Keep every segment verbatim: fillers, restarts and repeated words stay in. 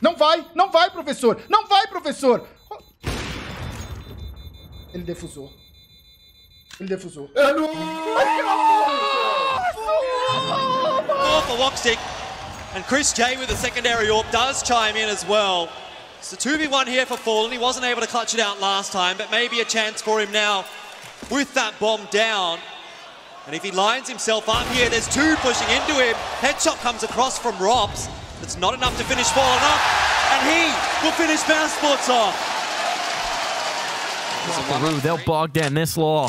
Não vai, não vai, professor. Não vai, professor. Ele defusou. Ele defusou. É no... Oh, for Wopstick. And Chris J with the secondary AWP does chime in as well. It's a two v one here for Fallen. He wasn't able to clutch it out last time, but maybe a chance for him now with that bomb down. And if he lines himself up here, there's two pushing into him. Headshot comes across from Robs. It's not enough to finish Fallen up, and he will finish Mouse Sports off. They'll bog down this law.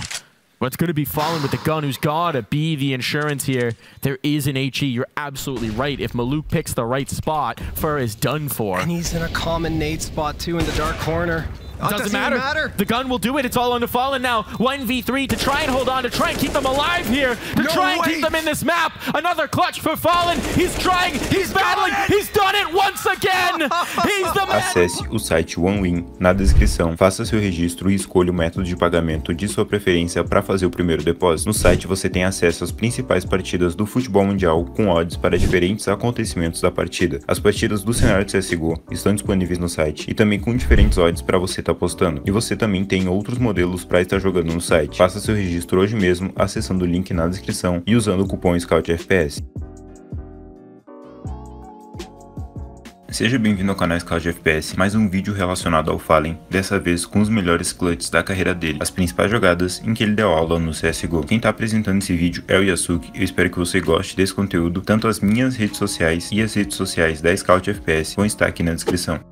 But it's going to be Fallen with the gun, who's got to be the insurance here. There is an HE. You're absolutely right. If Malouk picks the right spot, Fur is done for. And he's in a common nade spot, too, in the dark corner. It doesn't, doesn't matter. matter. The gun will do it. It's all on the Fallen now. one v three to try and hold on, to try and keep them alive here, to no try and way. keep them in this map. Another clutch for Fallen. He's trying. He's, he's battling. He's done it once again. He's the man. Acesse o site OneWin na descrição. Faça seu registro e escolha o método de pagamento de sua preferência para fazer o primeiro depósito. No site você tem acesso às principais partidas do futebol mundial com odds para diferentes acontecimentos da partida. As partidas do cenário de C S G O estão disponíveis no site e também com diferentes odds para você apostando. E você também tem outros modelos para estar jogando no site. Faça seu registro hoje mesmo acessando o link na descrição e usando o cupom ScoutFPS. Seja bem-vindo ao canal ScoutFPS, mais um vídeo relacionado ao Fallen, dessa vez com os melhores clutches da carreira dele, as principais jogadas em que ele deu aula no C S G O. Quem tá apresentando esse vídeo é o Yasuke. Eu espero que você goste desse conteúdo. Tanto as minhas redes sociais e as redes sociais da ScoutFPS vão estar aqui na descrição.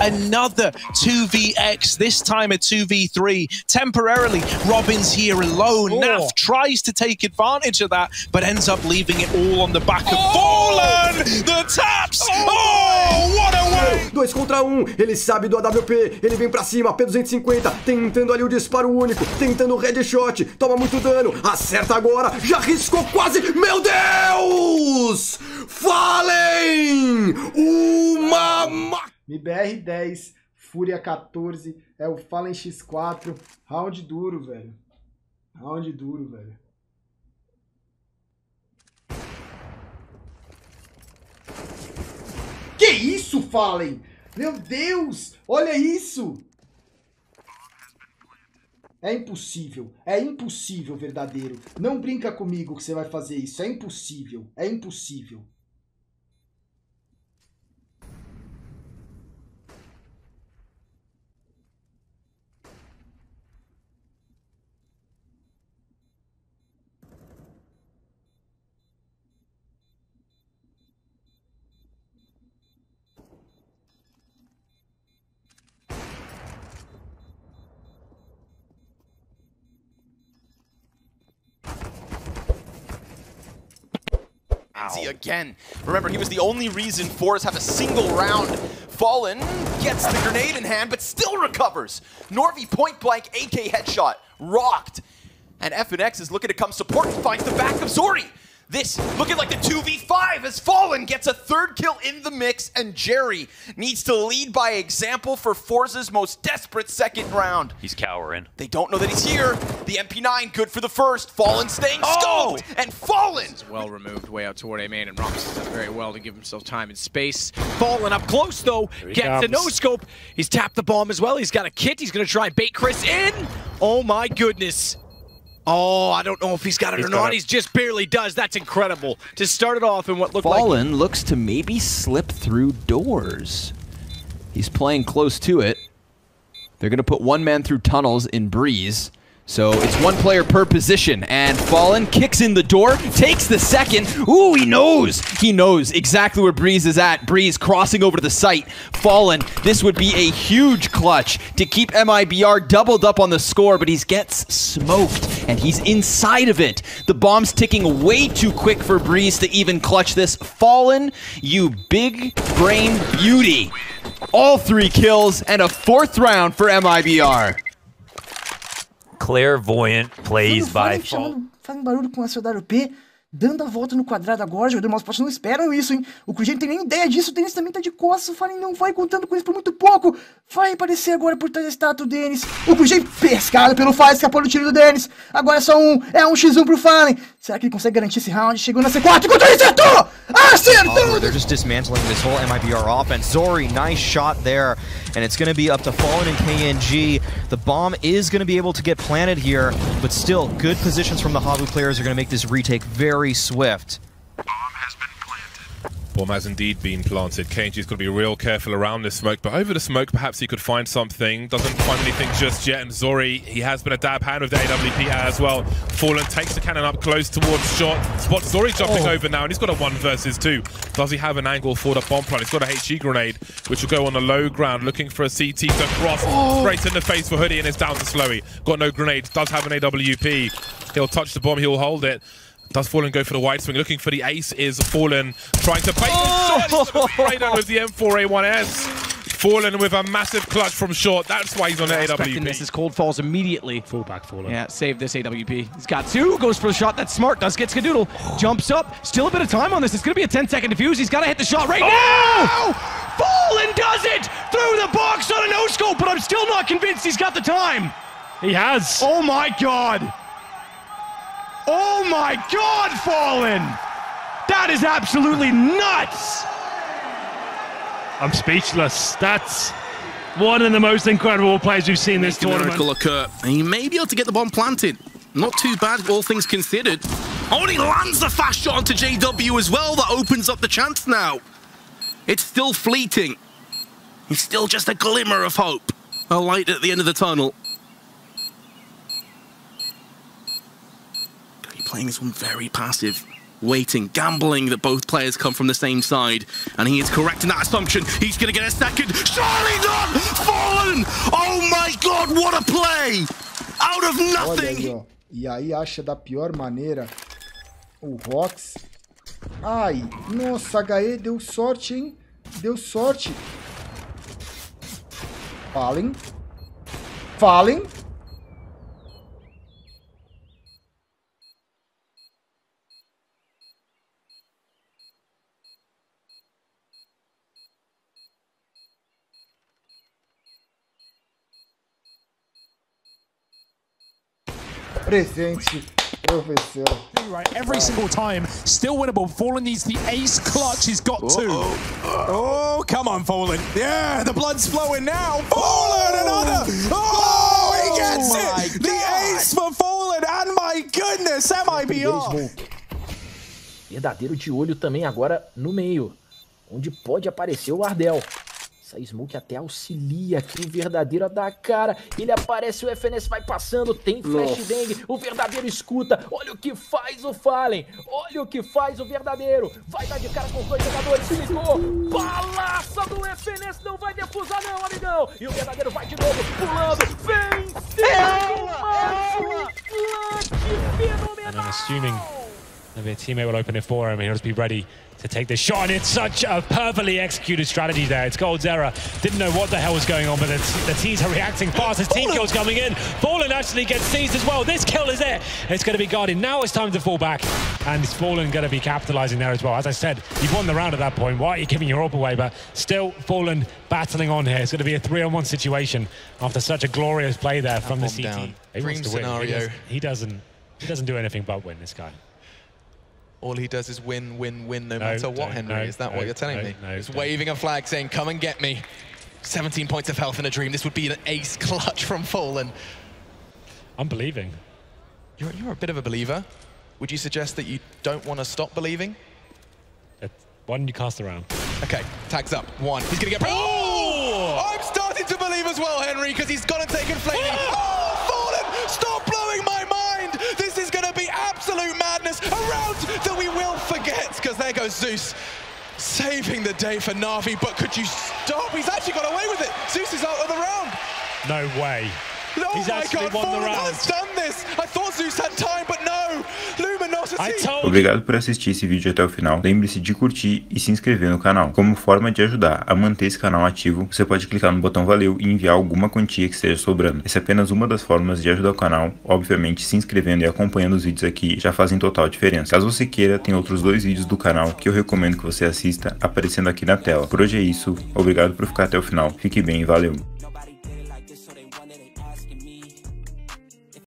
Another two v X, this time a two v three. Temporarily, Robin's here alone. Oh. Naf tries to take advantage of that, but ends up leaving it all on the back of oh. Fallen. The taps! Oh, oh what a way! Dois contra um, ele sabe do A W P, ele vem pra cima, P duzentos e cinquenta, tentando ali o disparo único, tentando o headshot, toma muito dano, acerta agora, já riscou quase, meu Deus! Fallen! Uma máquina! M I B R dez, Fúria quatorze, é o Fallen X quatro. Round duro, velho. Round duro, velho. Que isso, Fallen? Meu Deus! Olha isso! É impossível. É impossível, verdadeiro. Não brinca comigo que você vai fazer isso. É impossível. É impossível. Again. Remember, he was the only reason Forza have a single round. Fallen gets the grenade in hand, but still recovers. Norvi point blank, A K headshot, rocked. And F N X is looking to come support and finds the back of Zori. This looking like the two v five as Fallen gets a third kill in the mix, and Jerry needs to lead by example for Forza's most desperate second round. He's cowering. They don't know that he's here. The M P nine good for the first. Fallen staying oh! scoped, and Fallen is well removed way out toward A main, and Rox is very well to give himself time and space. Fallen up close though, gets comes. the no scope. He's tapped the bomb as well. He's got a kit. He's gonna try and bait Chris in. Oh my goodness. Oh, I don't know if he's got it he's or not. He's just barely does. That's incredible. To start it off in what looked Fallen like... Fallen looks to maybe slip through doors. He's playing close to it. They're going to put one man through tunnels in Breeze. So it's one player per position. And Fallen kicks in the door, takes the second. Ooh, he knows. He knows exactly where Breeze is at. Breeze crossing over to the site. Fallen, this would be a huge clutch to keep M I B R doubled up on the score, but he gets smoked. And he's inside of it. The bomb's ticking way too quick for Breeze to even clutch this. Fallen, you big brain beauty. All three kills and a fourth round for M I B R. Clairvoyant plays by Fallen. Fazendo barulho com a sua W P. dando a volta no quadrado agora, jogador Mouseport não esperam isso, hein? O Cruz J não tem nem ideia disso, o Dennis também tá de costas, o Fallen não vai contando com isso por muito pouco. Vai aparecer agora por trás da estátua do Dennis. O Cruz J pescado pelo Fallen, escapou do tiro do Dennis. Agora é só um, é um x um pro Fallen. Será que ele consegue garantir esse round? Chegou na C quatro, encontrou e acertou! Acertou! Oh, they're just dismantling this whole M I B R offense. Zori, nice shot there. And it's gonna be up to Fallen and K N G. The bomb is gonna be able to get planted here, but still, good positions from the Havu players are gonna make this retake very swift. Bomb has been planted. Bomb has indeed been planted. K N G's got to be real careful around this smoke, but over the smoke perhaps he could find something. Doesn't find anything just yet, and Zori, he has been a dab hand with the A W P as well. Fallen takes the cannon up close towards shot. Spots Zori jumping oh. over now, and he's got a one versus two. Does he have an angle for the bomb plant? He's got a H E grenade, which will go on the low ground, looking for a C T to cross. Oh. Straight in the face for Hoodie, and it's down to Slowy. Got no grenade, does have an A W P. He'll touch the bomb, he'll hold it. Does Fallen go for the wide swing? Looking for the ace is Fallen. Trying to bait oh! the shot. Right on with the M four A one S. Fallen with a massive clutch from short. That's why he's on the A W P. This is cold falls immediately. Fullback Fallen. Yeah, save this A W P. He's got two. Goes for the shot. That's smart. Does get skadoodle. Jumps up. Still a bit of time on this. It's going to be a ten second defuse. He's got to hit the shot right oh! now. Fallen does it through the box on a no scope, but I'm still not convinced he's got the time. He has. Oh my god. Oh my god, Fallen! That is absolutely nuts! I'm speechless. That's one of the most incredible plays we've seen this tournament. Miracle occur. And he may be able to get the bomb planted. Not too bad, all things considered. Oh, and he lands the fast shot onto J W as well. That opens up the chance now. It's still fleeting. It's still just a glimmer of hope. A light at the end of the tunnel. Playing this one very passive, waiting, gambling that both players come from the same side, and he is correct in that assumption. He's going to get a second. Surely not! Fallen! Oh my god, what a play! Out of nothing! Olha aí, ó. E aí acha da pior maneira o Rox. Ai, nossa, H E deu sorte, hein? Deu sorte. Fallen. Fallen. Presente, professor. Right, every single time, still winnable. Fallen needs the ace clutch. He's got two. Oh, oh, come on, Fallen. Yeah, the blood's flowing now. Fallen, another. Oh, he gets it. The ace for Fallen. And my goodness, M I B R. Verdadeiro de olho também agora no meio, onde pode aparecer o Ardel. Essa smoke até auxilia aqui o Verdadeiro a dar a cara. Ele aparece, o F N S vai passando, tem flashbang. O Verdadeiro escuta. Olha o que faz o Fallen. Olha o que faz o Verdadeiro. Vai dar de cara com os dois jogadores. Se ligou. Balaça do F N S. Não vai defusar não, amigão. E o Verdadeiro vai de novo, pulando. Venceu! And I'm assuming their teammate will open it for him and he'll just be ready to take the shot, and it's such a perfectly executed strategy there. It's Goldzera, didn't know what the hell was going on, but the, the teams are reacting fast. His team kill's coming in. Fallen actually gets seized as well. This kill is it. It's going to be guarded. Now it's time to fall back, and Fallen going to be capitalizing there as well. As I said, you've won the round at that point. Why are you giving your AWP away? But still, Fallen battling on here. It's going to be a three on one situation after such a glorious play there from the C T. Dream scenario. He, does, he doesn't. He doesn't do anything but win, this guy. All he does is win, win, win, no, no matter what, no, Henry. No, is that no, what you're telling no, me? No, He's don't. waving a flag saying, come and get me. seventeen points of health in a dream. This would be an ace clutch from Fallen. I'm believing. You're, you're a bit of a believer. Would you suggest that you don't want to stop believing? Uh, why don't you cast around? Okay, tags up. One. He's going to get... Oh! Oh! I'm starting to believe as well, Henry, because he's gone and taken flaming. Oh! Oh, Fallen! Stop blowing my mind! This is going to be absolute madness. Around that we will forget, because there goes Zeus saving the day for Na'Vi. But could you stop? He's actually got away with it. Zeus is out of the round. No way. Oh He's my God, Fallen has done this! I thought Zeus had time, but no! Luminosity! Obrigado por assistir esse vídeo até o final. Lembre-se de curtir e se inscrever no canal. Como forma de ajudar a manter esse canal ativo, você pode clicar no botão valeu e enviar alguma quantia que esteja sobrando. Essa é apenas uma das formas de ajudar o canal. Obviamente, se inscrevendo e acompanhando os vídeos aqui já fazem total diferença. Caso você queira, tem outros dois vídeos do canal que eu recomendo que você assista aparecendo aqui na tela. Por hoje é isso. Obrigado por ficar até o final. Fique bem e valeu!